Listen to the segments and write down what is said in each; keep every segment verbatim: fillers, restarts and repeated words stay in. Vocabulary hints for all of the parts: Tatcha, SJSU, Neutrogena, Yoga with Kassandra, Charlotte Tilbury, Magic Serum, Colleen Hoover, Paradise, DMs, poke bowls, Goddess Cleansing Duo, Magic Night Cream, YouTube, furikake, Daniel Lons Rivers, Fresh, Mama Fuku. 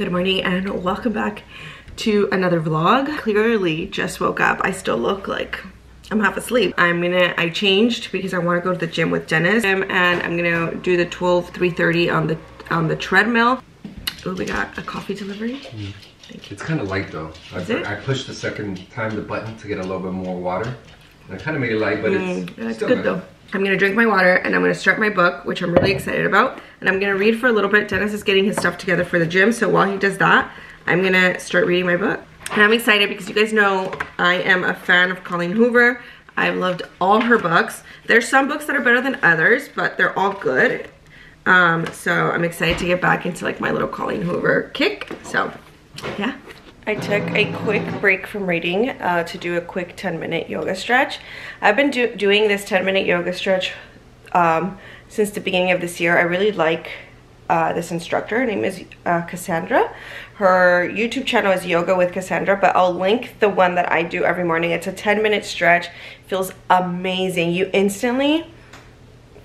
Good morning and welcome back to another vlog. Clearly just woke up. I still look like I'm half asleep. I'm gonna, I changed because I wanna go to the gym with Dennis um, and I'm gonna do the twelve, three thirty on the, on the treadmill. Oh, we got a coffee delivery. Mm. Thank you. It's kind of light though. Is I, it? I pushed the second time the button to get a little bit more water. I kind of made it light, but mm. it's, it's still good, good though. I'm gonna drink my water and I'm gonna start my book, which I'm really excited about. And I'm gonna read for a little bit. Dennis is getting his stuff together for the gym. So while he does that, I'm gonna start reading my book. And I'm excited because you guys know I am a fan of Colleen Hoover. I've loved all her books. There's some books that are better than others, but they're all good. Um, so I'm excited to get back into like my little Colleen Hoover kick. So yeah. I took a quick break from reading uh, to do a quick ten minute yoga stretch. I've been do doing this ten minute yoga stretch um, since the beginning of this year. I really like uh, this instructor. Her name is uh, Kassandra. Her YouTube channel is Yoga with Kassandra, but I'll link the one that I do every morning. It's a ten minute stretch. Feels amazing. You instantly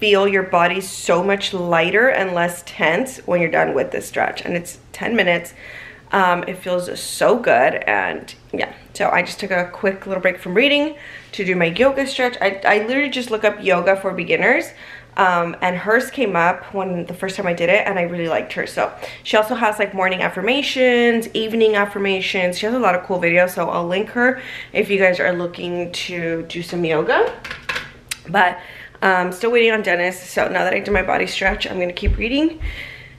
feel your body so much lighter and less tense when you're done with this stretch. And it's ten minutes. Um, it feels so good, and yeah, so I just took a quick little break from reading to do my yoga stretch. I, I literally just look up yoga for beginners, um, and hers came up when the first time I did it, and I really liked her. So she also has like morning affirmations, evening affirmations. She has a lot of cool videos, so I'll link her if you guys are looking to do some yoga. But um, still waiting on Dennis, so now that I did my body stretch, I'm gonna keep reading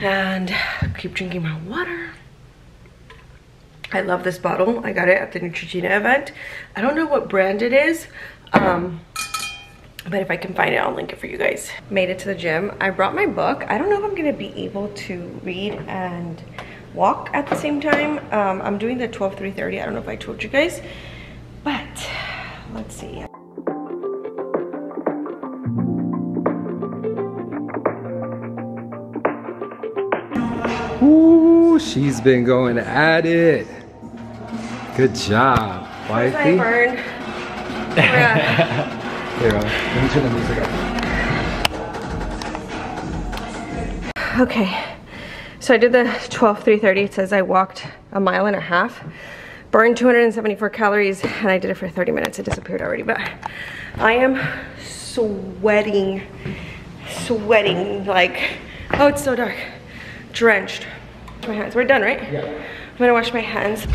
and keep drinking my water. I love this bottle. I got it at the Neutrogena event. I don't know what brand it is, um, but if I can find it, I'll link it for you guys. Made it to the gym. I brought my book. I don't know if I'm gonna be able to read and walk at the same time. Um, I'm doing the twelve, three thirty. I don't know if I told you guys, but let's see. Ooh, she's been going at it. Good job, wifey. Yeah. Here, let me turn the music up. Okay, so I did the twelve, three thirty. It says I walked a mile and a half, burned two hundred seventy-four calories, and I did it for thirty minutes. It disappeared already, but I am sweating, sweating like, oh, it's so dark. Drenched. My hands. We're done, right? Yeah. I'm gonna wash my hands.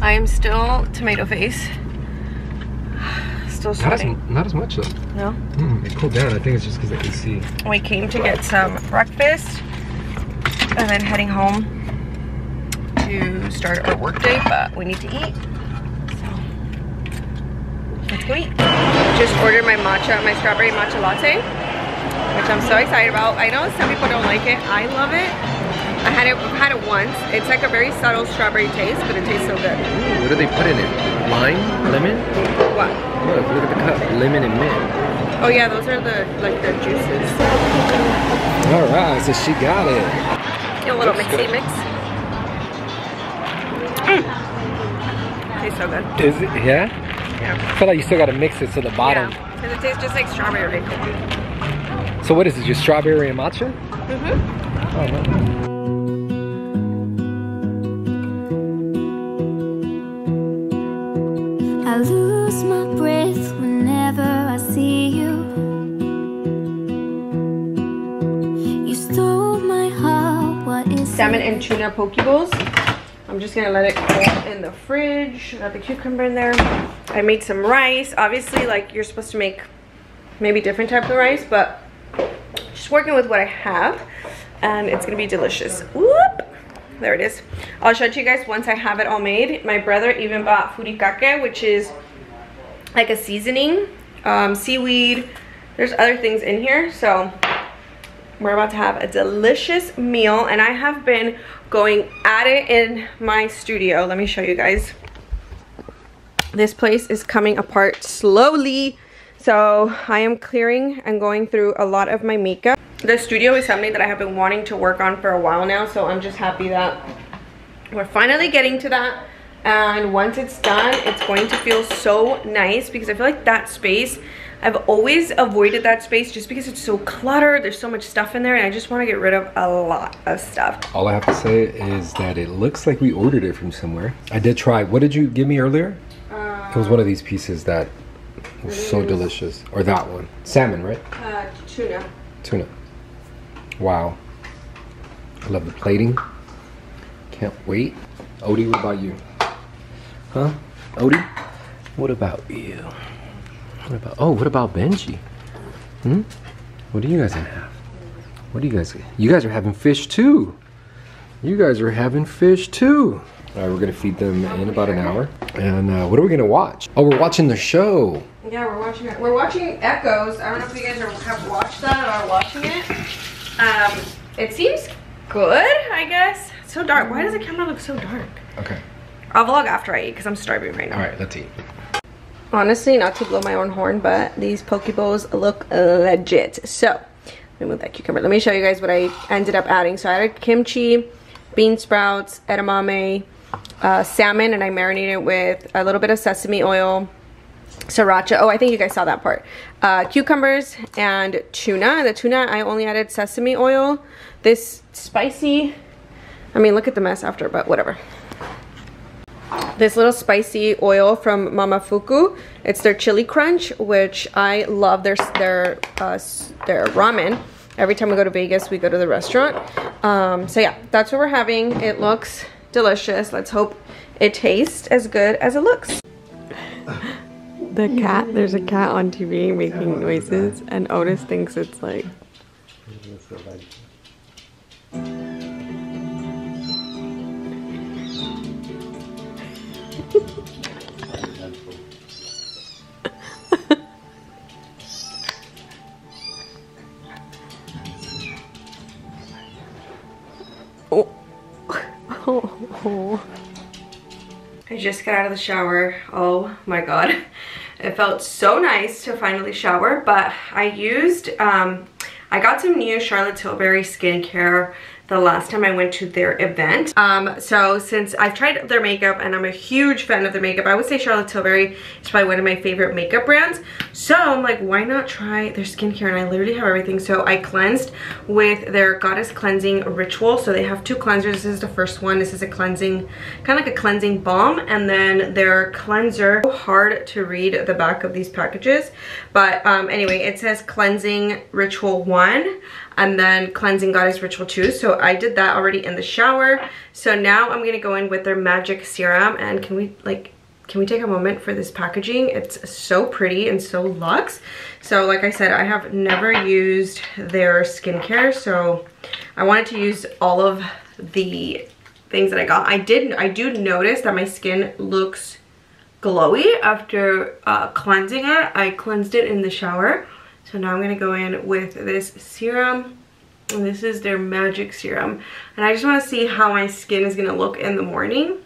I am still tomato face. Still sweating. Not as, not as much though. No? Mm, it cooled down. I think it's just because of the A C. We came to get some breakfast and then heading home to start our work day, but we need to eat. So let's go eat. Just ordered my matcha, my strawberry matcha latte, which I'm so excited about. I know some people don't like it. I love it. I had it had it once. It's like a very subtle strawberry taste, but it tastes so good. Ooh, what do they put in it? Lime? Lemon? What? Look, look at the cup. Lemon and mint. Oh yeah, those are the like the juices. All right, so she got it. A little Looks mixy good. mix. Mm. Tastes so good. Is it? Yeah? Yeah. I feel like you still got to mix it to the bottom. Yeah, because it tastes just like strawberry. So what is it, just strawberry and matcha? Mm-hmm. Oh, no. I lose my breath whenever I see you. You stole my heart. What is salmon and tuna poke bowls? I'm just gonna let it cool in the fridge. Got the cucumber in there. I made some rice. Obviously, like you're supposed to make maybe different types of rice, but just working with what I have, and it's gonna be delicious. Whoop! There it is. I'll show it to you guys once I have it all made. My brother even bought furikake, which is like a seasoning, um, seaweed. There's other things in here. So we're about to have a delicious meal. And I have been going at it in my studio. Let me show you guys. This place is coming apart slowly. So I am clearing and going through a lot of my makeup. The studio is something that I have been wanting to work on for a while now, so I'm just happy that we're finally getting to that. And once it's done, it's going to feel so nice because I feel like that space, I've always avoided that space just because it's so cluttered. There's so much stuff in there and I just want to get rid of a lot of stuff. All I have to say is that it looks like we ordered it from somewhere. I did try. What did you give me earlier? Uh, it was one of these pieces that was so was, delicious. Or that one. Salmon, right? Uh, tuna. Tuna. Wow. I love the plating. Can't wait. Odie, what about you? Huh? Odie? What about you? What about, oh, what about Benji? Hmm? What do you guys have? What do you guys, you guys are having fish too. You guys are having fish too. All right, we're gonna feed them in about an hour. And uh, what are we gonna watch? Oh, we're watching the show. Yeah, we're watching it. We're watching Echoes. I don't know if you guys are, have watched that or are watching it. Um, it seems good, I guess. It's so dark. Why does the camera look so dark? Okay. I'll vlog after I eat because I'm starving right now. All right, let's eat. Honestly, not to blow my own horn, but these poke bowls look legit. So, let me move that cucumber. Let me show you guys what I ended up adding. So I added kimchi, bean sprouts, edamame, uh, salmon, and I marinated it with a little bit of sesame oil, sriracha. Oh, I think you guys saw that part. Uh, cucumbers and tuna. The tuna, I only added sesame oil. This spicy, I mean, look at the mess after, but whatever. This little spicy oil from Mama Fuku. It's their chili crunch, which I love. Their their uh, their ramen. Every time we go to Vegas, we go to the restaurant. Um, so yeah, that's what we're having. It looks delicious. Let's hope it tastes as good as it looks. The cat. There's a cat on T V making noises, and Otis thinks it's like. Oh. Oh. I just got out of the shower. Oh my god. It felt so nice to finally shower, but I used um I got some new Charlotte Tilbury skincare the last time I went to their event. Um, so since I've tried their makeup and I'm a huge fan of their makeup, I would say Charlotte Tilbury is probably one of my favorite makeup brands. So I'm like, why not try their skincare? And I literally have everything. So I cleansed with their Goddess Cleansing Ritual. So they have two cleansers. This is the first one. This is a cleansing, kind of like a cleansing balm. And then their cleanser. So hard to read the back of these packages. But um, anyway, it says Cleansing Ritual one. And then Cleansing Goddess Ritual two. So I did that already in the shower. So now I'm gonna go in with their Magic Serum. And can we like, can we take a moment for this packaging? It's so pretty and so luxe. So like I said, I have never used their skincare. So I wanted to use all of the things that I got. I did, I do notice that my skin looks glowy after uh, cleansing it. I cleansed it in the shower. So now I'm gonna go in with this serum, and this is their Magic Serum. And I just wanna see how my skin is gonna look in the morning.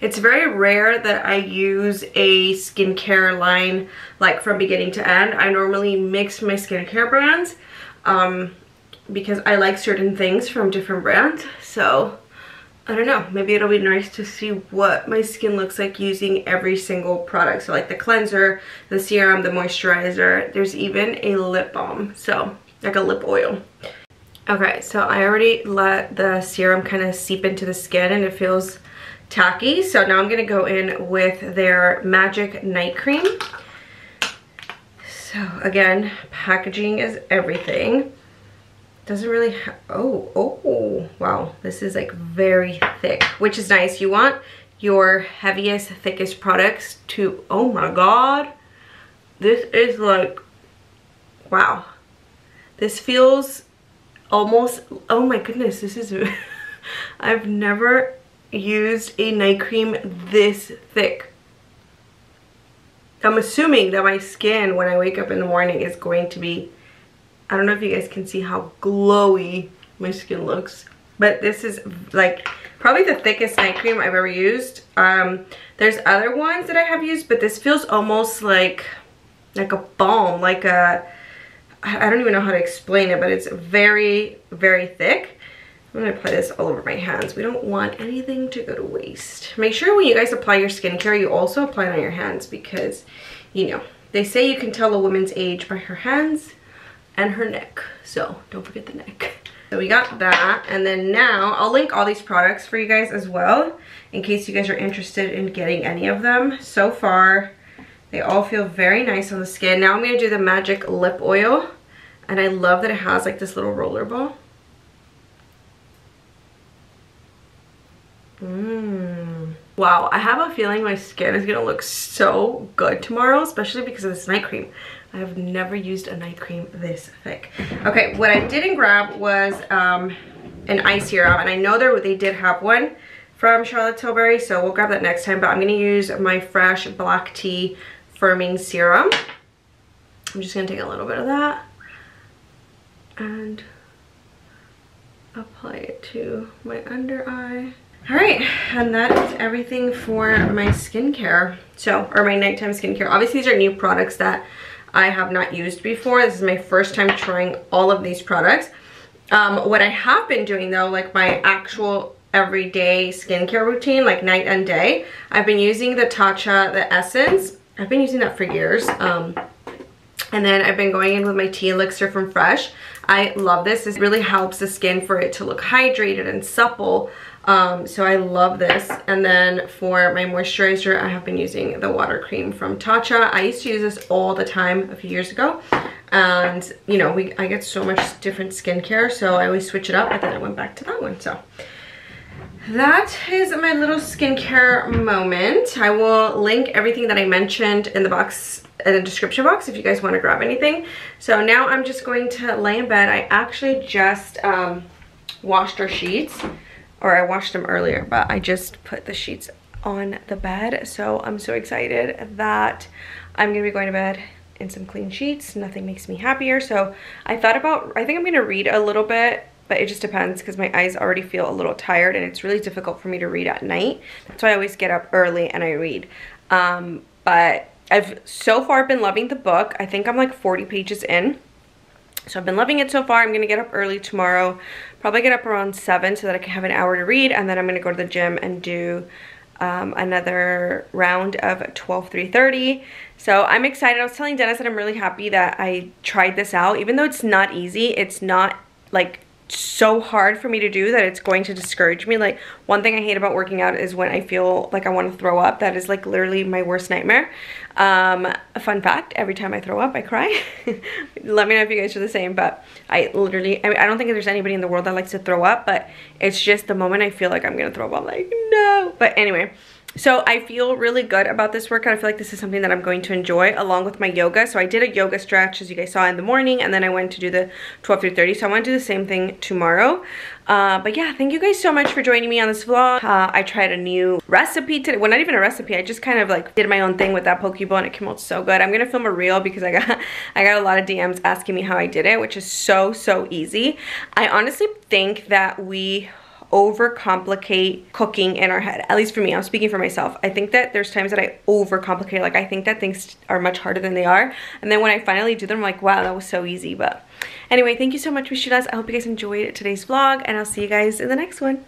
It's very rare that I use a skincare line like from beginning to end. I normally mix my skincare brands um, because I like certain things from different brands. So I don't know, maybe it'll be nice to see what my skin looks like using every single product. So like the cleanser, the serum, the moisturizer, there's even a lip balm, so like a lip oil. Okay, so I already let the serum kind of seep into the skin and it feels tacky. So now I'm gonna go in with their Magic Night Cream. So again, packaging is everything. Doesn't really have, oh, oh, wow. This is like very thick, which is nice. You want your heaviest, thickest products to, oh my God. This is like, wow. This feels almost, oh my goodness, this is, I've never used a night cream this thick. I'm assuming that my skin when I wake up in the morning is going to be, I don't know if you guys can see how glowy my skin looks, but this is like probably the thickest night cream I've ever used. Um, there's other ones that I have used, but this feels almost like, like a balm, like a, I don't even know how to explain it, but it's very, very thick. I'm gonna apply this all over my hands. We don't want anything to go to waste. Make sure when you guys apply your skincare, you also apply it on your hands because, you know, They say you can tell a woman's age by her hands and her neck, so don't forget the neck. So we got that, and then now I'll link all these products for you guys as well in case you guys are interested in getting any of them. So far they all feel very nice on the skin. Now I'm going to do the Magic lip oil, and I love that it has like this little roller ball. Mmm. Wow, I have a feeling my skin is gonna look so good tomorrow, especially because of this night cream. I have never used a night cream this thick. Okay, what I didn't grab was um, an eye serum, and I know there they did have one from Charlotte Tilbury, so we'll grab that next time. But I'm gonna use my Fresh Black Tea Firming Serum. I'm just gonna take a little bit of that and apply it to my under eye. All right, and that is everything for my skincare, so, or my nighttime skincare. Obviously, these are new products that I have not used before. This is my first time trying all of these products. Um, what I have been doing, though, like my actual everyday skincare routine, like night and day, I've been using the Tatcha, the Essence. I've been using that for years. Um, and then I've been going in with my tea elixir from Fresh. I love this. This really helps the skin for it to look hydrated and supple. Um, so I love this. And then for my moisturizer, I have been using the water cream from Tatcha. I used to use this all the time a few years ago, and you know, we I get so much different skincare, so I always switch it up, but then I went back to that one. So that is my little skincare moment. I will link everything that I mentioned in the box, in the description box, if you guys want to grab anything. So now I'm just going to lay in bed. I actually just um, washed our sheets. Or I washed them earlier, but I just put the sheets on the bed. So I'm so excited that I'm going to be going to bed in some clean sheets. Nothing makes me happier. So I thought about, I think I'm going to read a little bit, but it just depends because my eyes already feel a little tired and it's really difficult for me to read at night. That's why I always get up early and I read. Um, but I've so far been loving the book. I think I'm like forty pages in. So I've been loving it so far. I'm going to get up early tomorrow, probably get up around seven so that I can have an hour to read. And then I'm going to go to the gym and do um, another round of twelve, three thirty. So I'm excited. I was telling Dennis that I'm really happy that I tried this out. Even though it's not easy, it's not like so hard for me to do that it's going to discourage me. Like one thing I hate about working out is when I feel like I want to throw up. That is like literally my worst nightmare. Um a fun fact, every time I throw up I cry. Let me know if you guys are the same, but I literally I, mean, I don't think there's anybody in the world that likes to throw up, but it's just the moment I feel like I'm gonna throw up, I'm like no. But anyway, so I feel really good about this workout. I feel like this is something that I'm going to enjoy along with my yoga. So I did a yoga stretch, as you guys saw, in the morning, and then I went to do the twelve through thirty. So I want to do the same thing tomorrow. Uh, but yeah, thank you guys so much for joining me on this vlog. Uh, I tried a new recipe today. Well, not even a recipe. I just kind of like did my own thing with that poke bowl, and it came out so good. I'm going to film a reel because I got, I got a lot of D Ms asking me how I did it, which is so, so easy. I honestly think that we overcomplicate cooking in our head. At least for me, I'm speaking for myself. I think that there's times that I overcomplicate. Like I think that things are much harder than they are. And then when I finally do them, I'm like, wow, that was so easy. But anyway, thank you so much, Michela's. I hope you guys enjoyed today's vlog, and I'll see you guys in the next one.